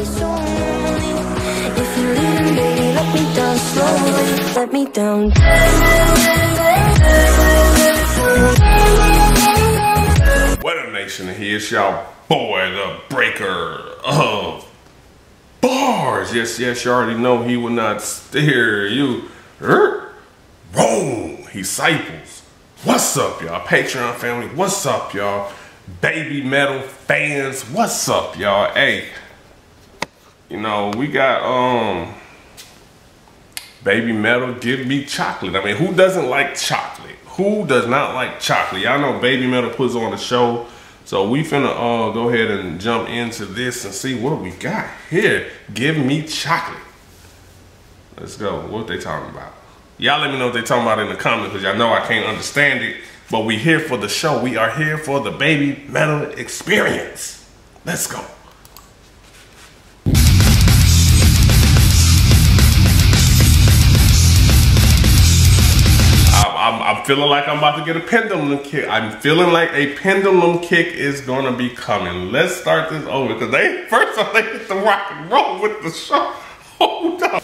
be so lonely. If you're leaving, baby, let me down slowly. Let me down. What up, nation? Here's y'all boy, the breaker of bars. Yes, you already know he will not steer you wrong. He disciples. What's up, y'all? Patreon family, what's up, y'all? Babymetal fans, what's up, y'all? Hey, you know, we got Babymetal GIMME Chocolate. I mean, who doesn't like chocolate? Who does not like chocolate? Y'all know Babymetal puts on the show. So we finna go ahead and jump into this and see what we got here. GIMME Chocolate. Let's go. What they talking about? Y'all let me know what they talking about in the comments, because y'all know I can't understand it. But we here for the show. We are here for the Babymetal experience. Let's go. I'm feeling like I'm about to get a pendulum kick. I'm feeling like a pendulum kick is gonna be coming. Let's start this over, because they first off they get to rock and roll with the show. Hold up.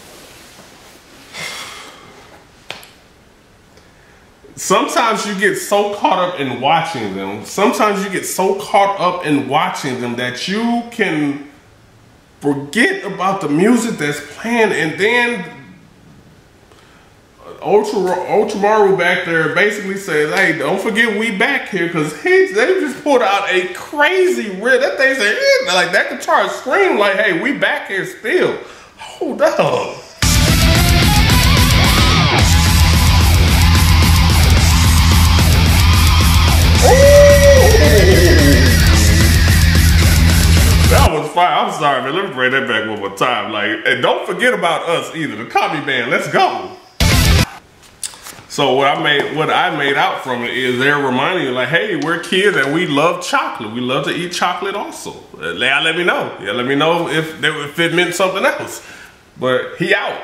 Sometimes you get so caught up in watching them. Sometimes you get so caught up in watching them that you can forget about the music that's playing. And then Ultramaru back there basically says, hey, don't forget we back here, because they just pulled out a crazy rip. That thing said, eh, like that guitar screamed like, hey, we back here still. Hold up. That was fire. I'm sorry, man. Let me bring that back one more time. Like, and don't forget about us either. The Kami Band. Let's go. So what I made out from it is they're reminding you, like, hey, we're kids and we love chocolate. We love to eat chocolate also. Y'all let me know. Yeah, let me know if it meant something else. But he out.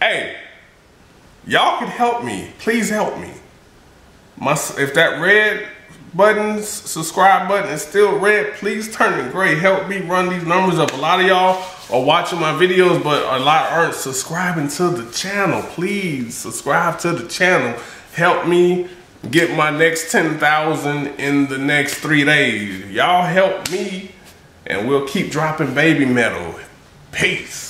Hey, y'all can help me. Please help me. If that red button, subscribe button is still red, please turn it gray. Help me run these numbers up. A lot of y'all are watching my videos, but a lot aren't subscribing to the channel. Please subscribe to the channel. Help me get my next 10,000 in the next 3 days. Y'all help me, and we'll keep dropping Babymetal. Peace.